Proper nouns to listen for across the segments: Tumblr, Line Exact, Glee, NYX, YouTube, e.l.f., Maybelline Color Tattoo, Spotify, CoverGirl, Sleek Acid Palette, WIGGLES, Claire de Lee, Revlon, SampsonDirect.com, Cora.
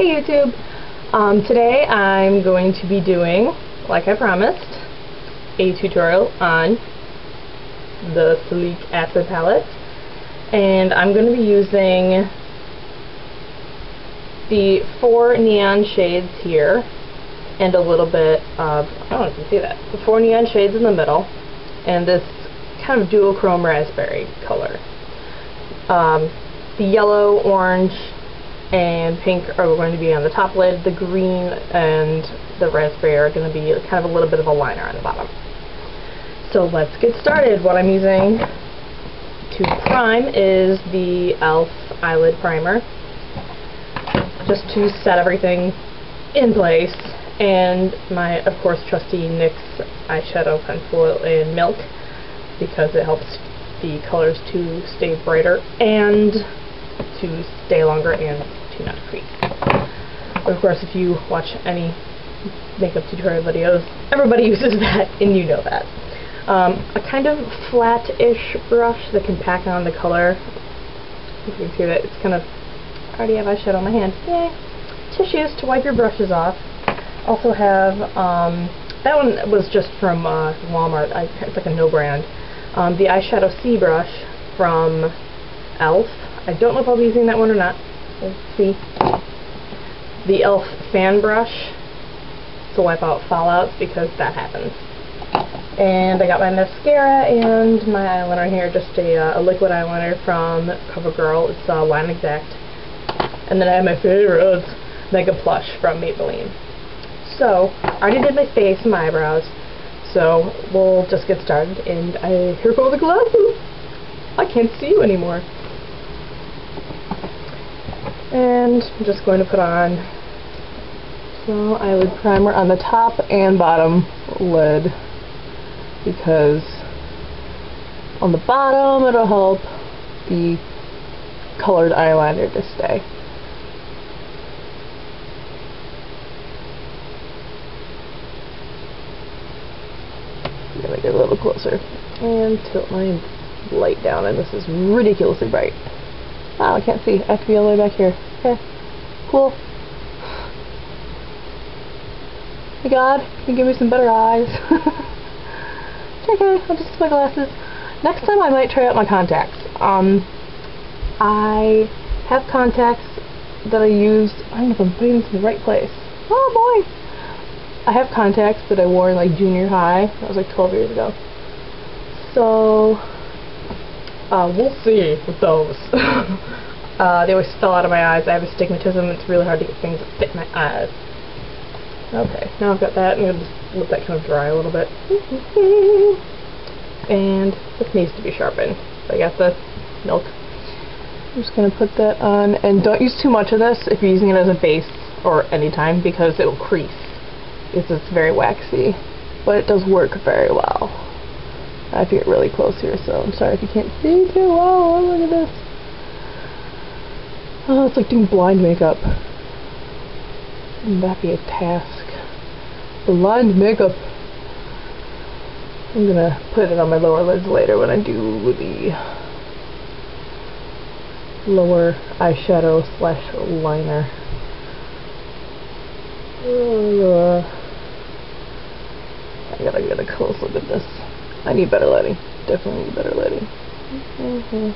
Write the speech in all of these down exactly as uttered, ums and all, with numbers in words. Hey YouTube! Um, today I'm going to be doing, like I promised, a tutorial on the Sleek Acid Palette, and I'm going to be using the four neon shades here and a little bit of, I don't know if you can see that, the four neon shades in the middle and this kind of dual chrome raspberry color. Um, the yellow, orange, and pink are going to be on the top lid. The green and the raspberry are going to be kind of a little bit of a liner on the bottom. So let's get started. What I'm using to prime is the e l f eyelid primer, just to set everything in place, and my, of course, trusty nix eyeshadow pencil in Milk, because it helps the colors to stay brighter and to stay longer and to not crease. But of course, if you watch any makeup tutorial videos, everybody uses that, and you know that. Um, a kind of flat-ish brush that can pack on the color. You can see that it's kind of... I already have eyeshadow on my hand. Yay! Tissues to wipe your brushes off. Also have... Um, that one was just from uh, Walmart. I, it's like a no-brand. Um, the eyeshadow C brush from e l f. I don't know if I'll be using that one or not. Let's see. The e l f fan brush to wipe out fallouts, because that happens. And I got my mascara and my eyeliner here, just a, uh, a liquid eyeliner from CoverGirl. It's uh, Line Exact. And then I have my favorite Mega Plush from Maybelline. So, I already did my face and my eyebrows, so we'll just get started. And I, here go the glasses! I can't see you anymore. And I'm just going to put on some eyelid primer on the top and bottom lid, because on the bottom it'll help the colored eyeliner to stay. I'm gonna get a little closer and tilt my light down, and this is ridiculously bright. Wow, I can't see. I have to be all the way back here. Okay. Cool. Hey God, can you give me some better eyes? Okay, I'll just use my glasses. Next time I might try out my contacts. Um, I have contacts that I used... I don't know if I'm putting this in the right place. Oh boy! I have contacts that I wore in like junior high. That was like twelve years ago. So... Uh, we'll see with those. uh, they always fell out of my eyes. I have astigmatism. It's really hard to get things that fit my eyes. Okay, now I've got that. I'm going to just let that kind of dry a little bit. And this needs to be sharpened. So I got the Milk. I'm just going to put that on. And don't use too much of this if you're using it as a base or any time, because it will crease. Because it's very waxy. But it does work very well. I have to get really close here, so I'm sorry if you can't see too well. Oh, look at this. Oh, it's like doing blind makeup. Wouldn't that be a task? Blind makeup. I'm gonna put it on my lower lids later when I do the lower eyeshadow slash liner. Uh, I gotta get a close look at this. I need better lighting. Definitely need better lighting. Mm-hmm.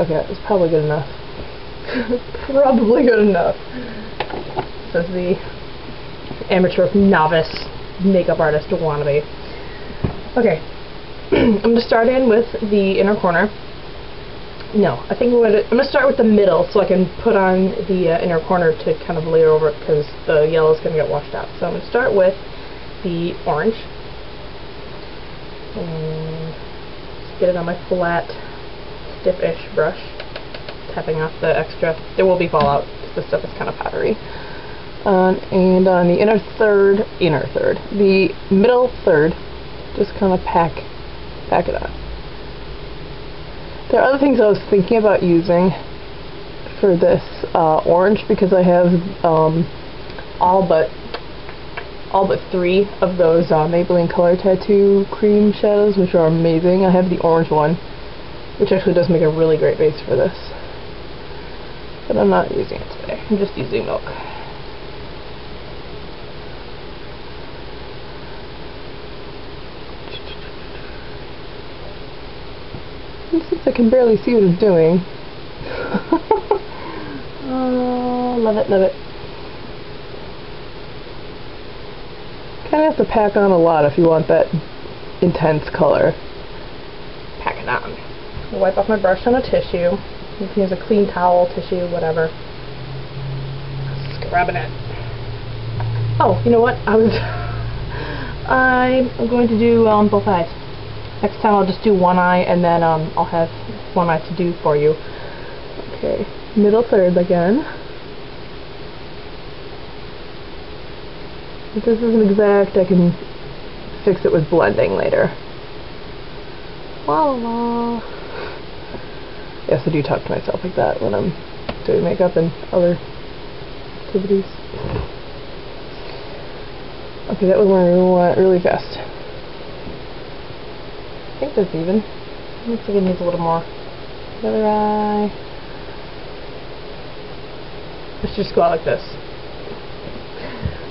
Okay, that's probably good enough. Probably good enough. Says the amateur novice makeup artist wannabe. Okay. I'm going to start in with the inner corner. No, I think I'm going to I'm going to start with the middle, so I can put on the uh, inner corner to kind of layer over it, because the yellow is going to get washed out. So I'm going to start with the orange. And get it on my flat, stiff-ish brush, tapping off the extra. There will be fallout, because this stuff is kind of powdery. Um, and on the inner third, inner third, the middle third, just kind of pack, pack it on. There are other things I was thinking about using for this uh, orange, because I have um, all but all but three of those uh, Maybelline Color Tattoo cream shadows, which are amazing. I have the orange one, which actually does make a really great base for this. But I'm not using it today. I'm just using milk. Since I can barely see what it's doing. Oh, love it, love it. Kind of have to pack on a lot if you want that intense color. Pack it on. I'll wipe off my brush on a tissue. You can use a clean towel, tissue, whatever. Just grabbing it. Oh, you know what? I was. I'm going to do um, both eyes. Next time I'll just do one eye, and then um, I'll have one eye to do for you. Okay, middle third again. If this isn't exact, I can fix it with blending later. Voila! Yes, I do talk to myself like that when I'm doing makeup and other activities. Okay, that was one I want really fast. I think that's even. Looks like it needs a little more. The other eye. Let's just go out like this.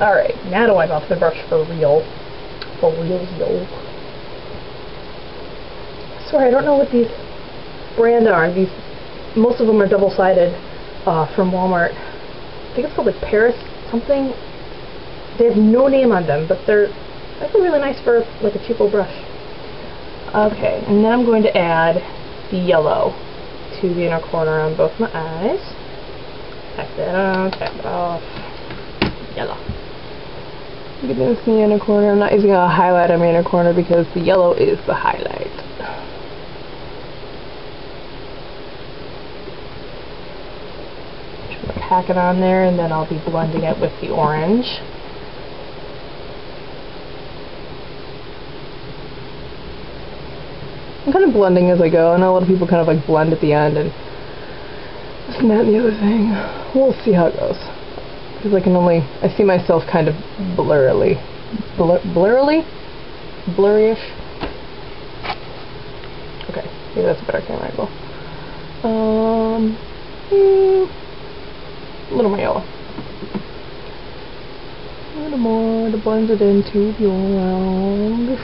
Alright, now to wipe off the brush for real. For real, yo. Sorry, I don't know what these brand are. These, most of them are double-sided uh, from Walmart. I think it's called like Paris something. They have no name on them, but they're, that's really nice for like a cheap old brush. Okay, and then I'm going to add the yellow to the inner corner on both my eyes. Tap that on, tap it off. Yellow. Look at this in the inner corner. I'm not using a highlight on my inner corner because the yellow is the highlight. Just pack it on there, and then I'll be blending it with the orange. I'm kind of blending as I go. I know a lot of people kind of like blend at the end and this and that and the other thing. We'll see how it goes. Because I can only, I see myself kind of blurrily. Blur, blurrily? Blurry-ish? Okay, maybe that's a better camera angle. Um, mm, a little more yellow. A little more to blend it into the orange.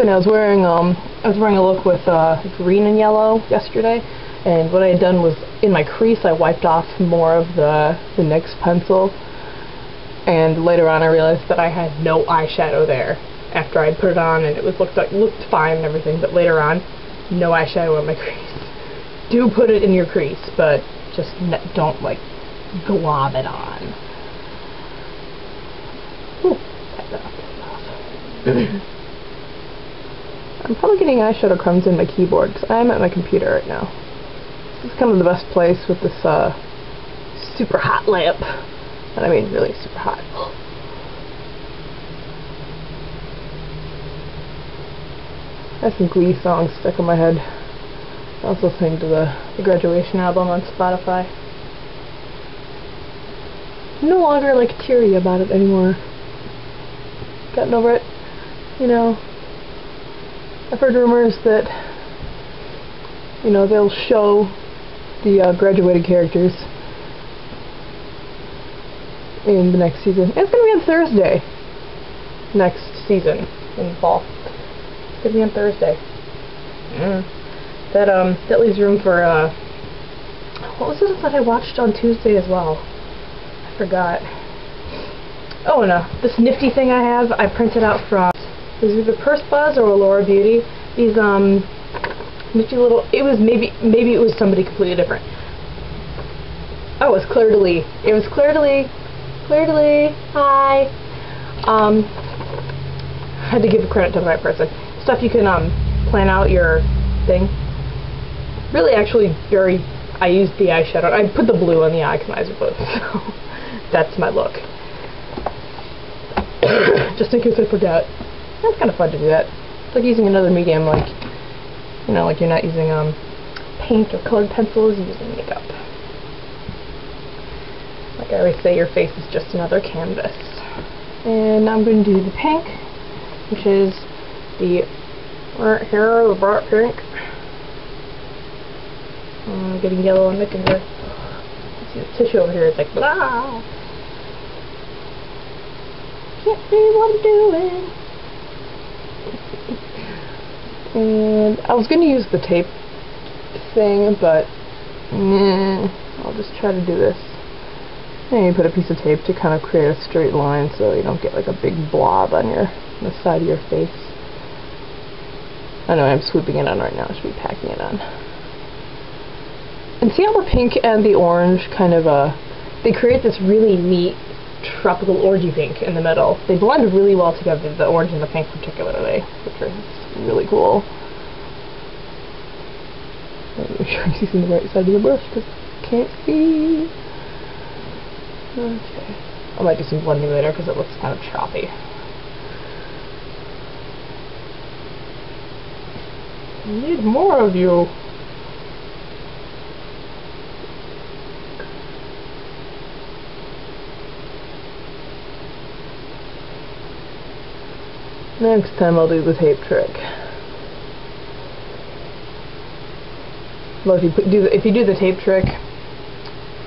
And I was wearing um I was wearing a look with uh, green and yellow yesterday, and what I had done was in my crease I wiped off more of the the NYX pencil, and later on I realized that I had no eyeshadow there after I put it on, and it was looked like, looked fine and everything, but later on no eyeshadow in my crease. Do put it in your crease, but just ne don't like glob it on. Ooh, that's off, that's off. I'm probably getting eyeshadow crumbs in my keyboard because I'm at my computer right now. This is kind of the best place with this uh, super hot lamp. And I mean really super hot. I have some Glee songs stuck in my head. I was listening to the, the graduation album on Spotify. I'm no longer like teary about it anymore. Gotten over it, you know. I've heard rumors that, you know, they'll show the uh, graduated characters in the next season. And it's going to be on Thursday next season in fall. It's going to be on Thursday. Mm. That um, that leaves room for uh, what was it that I watched on Tuesday as well? I forgot. Oh, and uh, this nifty thing I have, I printed out from. It was either Purse Buzz or Allure Beauty. These um, nifty little. It was maybe maybe it was somebody completely different. Oh, it was Claire de Lee. It was Claire de Lee. Claire de Lee. Hi. Um, I had to give credit to the right person. Stuff you can um plan out your thing. Really, actually, very. I used the eyeshadow. I put the blue on the eye because my eyes are blue. So that's my look. Just in case I forgot. That's kind of fun to do that. It's like using another medium, like, you know, like you're not using um, paint or colored pencils, you're using makeup. Like I always say, your face is just another canvas. And now I'm going to do the pink, which is the right here, the bright pink. I'm uh, getting yellow on my finger. See the tissue over here, it's like, blah! Can't see what I'm doing! And I was going to use the tape thing, but nah, I'll just try to do this. And you put a piece of tape to kind of create a straight line so you don't get like a big blob on your on the side of your face. I know I'm swooping it on right now. I should be packing it on. And see how the pink and the orange kind of, uh, they create this really neat tropical orangey pink in the middle. They blend really well together, the orange and the pink particularly, which are really cool. Make sure I'm using the right side of the brush because I can't see. Okay. I might do some blending later because it looks kind of choppy. I need more of you. Next time I'll do the tape trick. Well, if you put, do the, if you do the tape trick,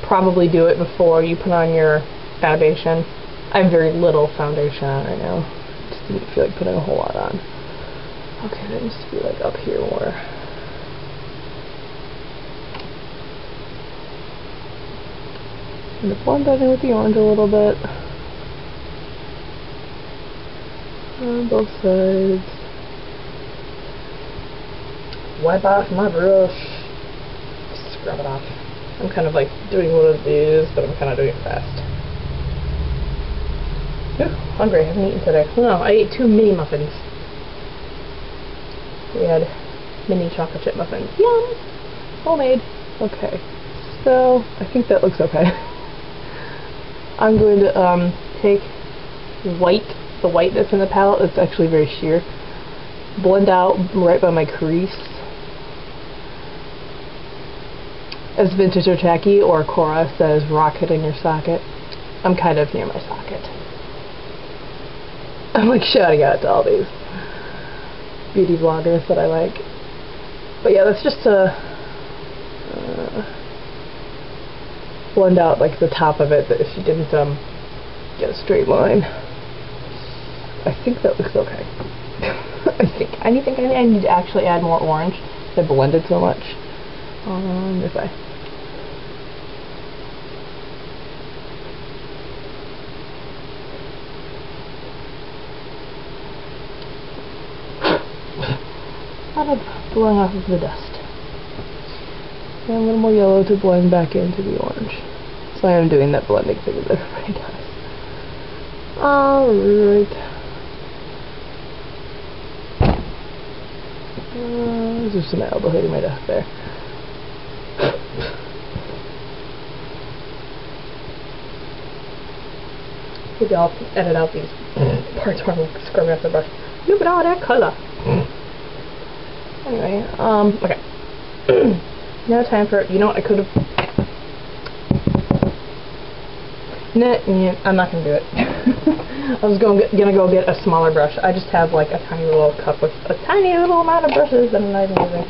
probably do it before you put on your foundation. I have very little foundation on right now. Just didn't feel like putting a whole lot on. Okay, that needs to be like up here more. I'm gonna blend that in with the orange a little bit. On both sides. Wipe off my brush. Scrub it off. I'm kind of like doing one of these, but I'm kind of doing it fast. Ooh, hungry. I haven't eaten today. No, I ate two mini muffins. We had mini chocolate chip muffins. Yum! Homemade. Okay. So, I think that looks okay. I'm going to um, take white, the white that's in the palette, it's actually very sheer, blend out right by my crease. As Vintage or Tacky or Cora says, rock it in your socket. I'm kind of near my socket. I'm like shouting out to all these beauty vloggers that I like. But yeah, that's just to uh, blend out like the top of it, that if you didn't um, get a straight line. I think that looks okay. I think I need, think I need to actually add more orange. I blended so much. On this eye. Out of blowing off of the dust. And a little more yellow to blend back into the orange. So I am doing that blending thing that everybody does. Alright. Uh, there's just an elbow hitting my desk there. Maybe I'll edit out these parts where I'm scrubbing up the brush. Look at all that color. Anyway, um, okay. Now time for, you know what, I could have... Nah, nah, I'm not going to do it. I was going to go get a smaller brush. I just have like a tiny little cup with a tiny little amount of brushes that I'm not even using.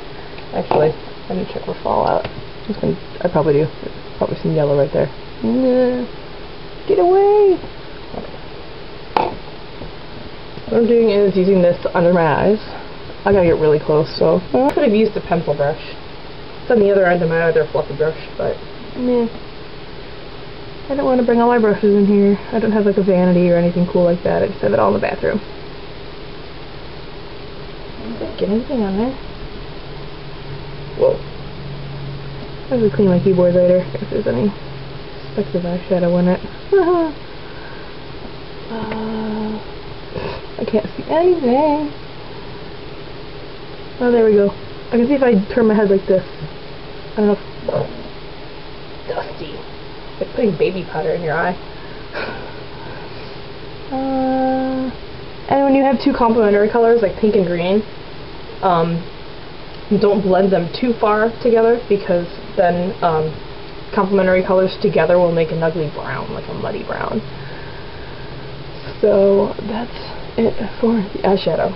Actually, I didn't check for fallout. I'm gonna, I probably do. There's probably some yellow right there. Nah. Get away! What I'm doing is using this under my eyes. I gotta get really close, so I could have used a pencil brush. It's on the other end of my other fluffy brush, but meh. I don't want to bring all my brushes in here. I don't have like a vanity or anything cool like that. I just have it all in the bathroom. Get anything on there? Whoa. I have to clean my keyboard later if there's any specks of eyeshadow in it. uh, I can't see anything. Oh, there we go. I can see if I turn my head like this. I don't know if... Oh. Dusty. It's like putting baby powder in your eye. Uh, and when you have two complementary colors, like pink and green, um, don't blend them too far together because then... Um, complementary colors together will make an ugly brown, like a muddy brown. So that's it for the eyeshadow.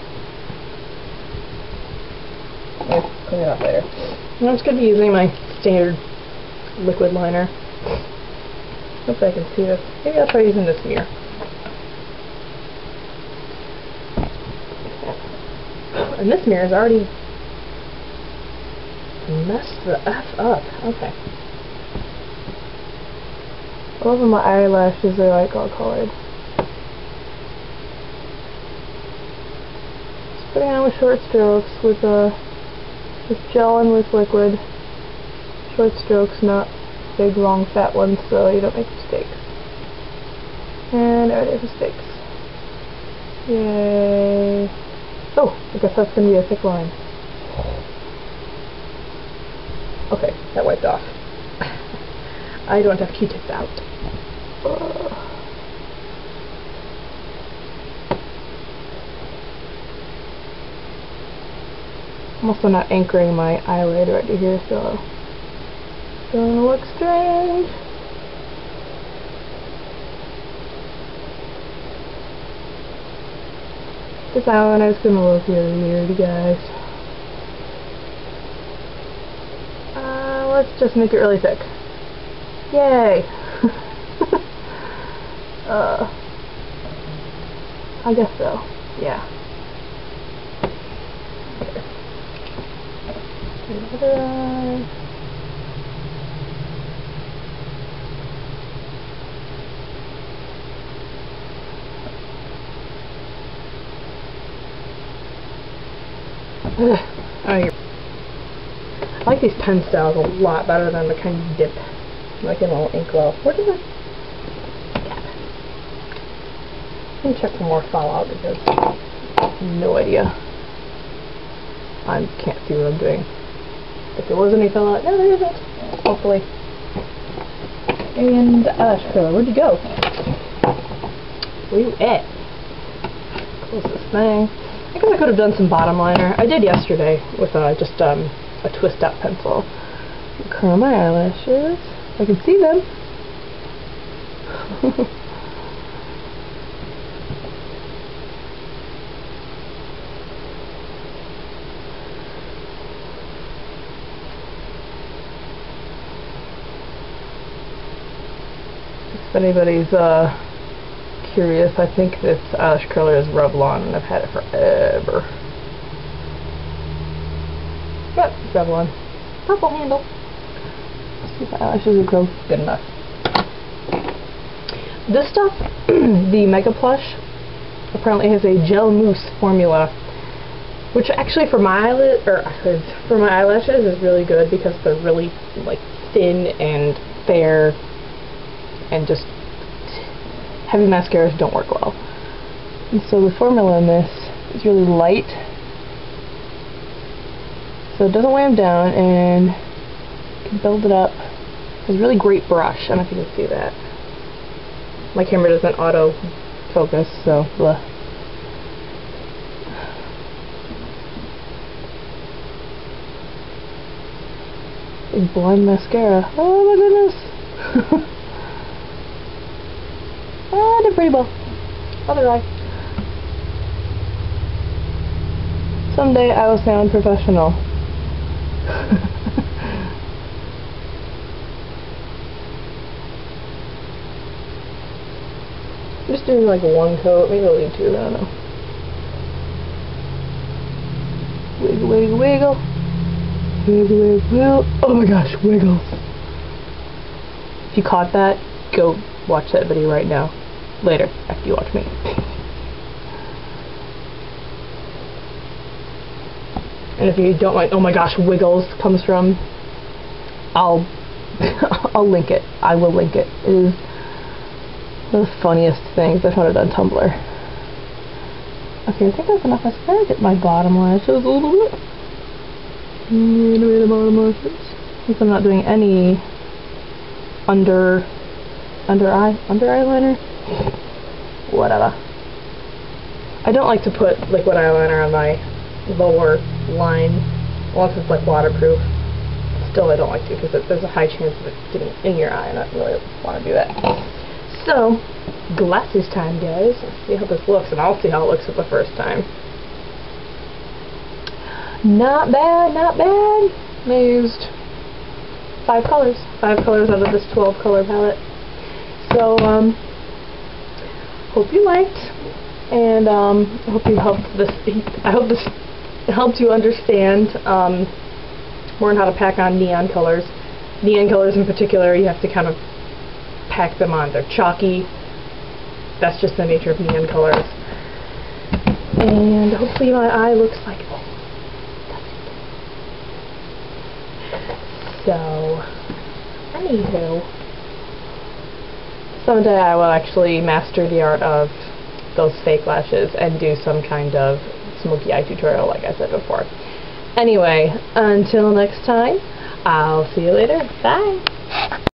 Yeah, clean it up later. And I'm just going to be using my standard liquid liner. Hope I can see this. Maybe I'll try using this mirror. And this mirror's already messed the F up. Okay. I love when my eyelashes are like all colored. Just putting on with short strokes with a uh, just gel and with liquid. Short strokes, not big, long, fat ones, so you don't make mistakes. And there it is, mistakes. Yay. Oh, I guess that's going to be a thick line. Okay, that wiped off. I don't have Q-tips out. Uh. I'm also not anchoring my eyelid right here, so it's gonna look strange. This eyeliner is gonna look really weird, guys. Uh, let's just make it really thick. Yay! uh, I guess so. Yeah. Okay. The other eye. Ugh. I like these pen styles a lot better than the kind you dip. Like an old ink well. Where did I? Yeah. Let me check for more fallout because I have no idea. I can't see what I'm doing. If there was any fallout, no, there isn't. Hopefully. And the eyelash curler. Where'd you go? Where you at? Close this thing. I guess I could have done some bottom liner. I did yesterday with uh, just um, a twist up pencil. Curl my eyelashes. I can see them. If anybody's uh, curious, I think this eyelash curler is Revlon, and I've had it forever. Yep, Revlon. Purple handle. See if my eyelashes will grow good enough. This stuff, the Mega Plush, apparently has a gel mousse formula, which actually for my eyelid or for my eyelashes is really good because they're really like thin and fair, and just heavy mascaras don't work well. And so the formula in this is really light, so it doesn't weigh them down and build it up. It's a really great brush. I don't know if you can see that. My camera doesn't auto focus, so blah. Big blind mascara. Oh my goodness. Ah, I did pretty well. Other eye. Someday I will sound professional. I'm just doing like one coat, maybe I'll do two, I don't know. Wiggle, wiggle, wiggle. Wiggle, wiggle, wiggle. Oh my gosh, wiggles. If you caught that, go watch that video right now. Later, after you watch me. And if you don't like, oh my gosh, wiggles comes from, I'll, I'll link it. I will link it. It is the funniest things I found it on Tumblr. Okay, I think that's enough. I gotta get my bottom lashes a little bit. A little bit of bottom lashes. Since I'm not doing any under under eye under eyeliner. Whatever. I don't like to put liquid eyeliner on my lower line unless it's like waterproof. Still, I don't like to because there's a high chance of it getting in your eye, and I don't really want to do that. So, glasses time, guys. Let's see how this looks, and I'll see how it looks at the first time. Not bad, not bad. I'm amazed. five colors. Five colors out of this twelve color palette. So, um, hope you liked, and um, I hope you helped this, I hope this helped you understand um, more on how to pack on neon colors. Neon colors in particular, you have to kind of pack them on. They're chalky. That's just the nature of neon colors. And hopefully my eye looks like this. So, anywho, someday I will actually master the art of those fake lashes and do some kind of smoky eye tutorial like I said before. Anyway, until next time, I'll see you later. Bye!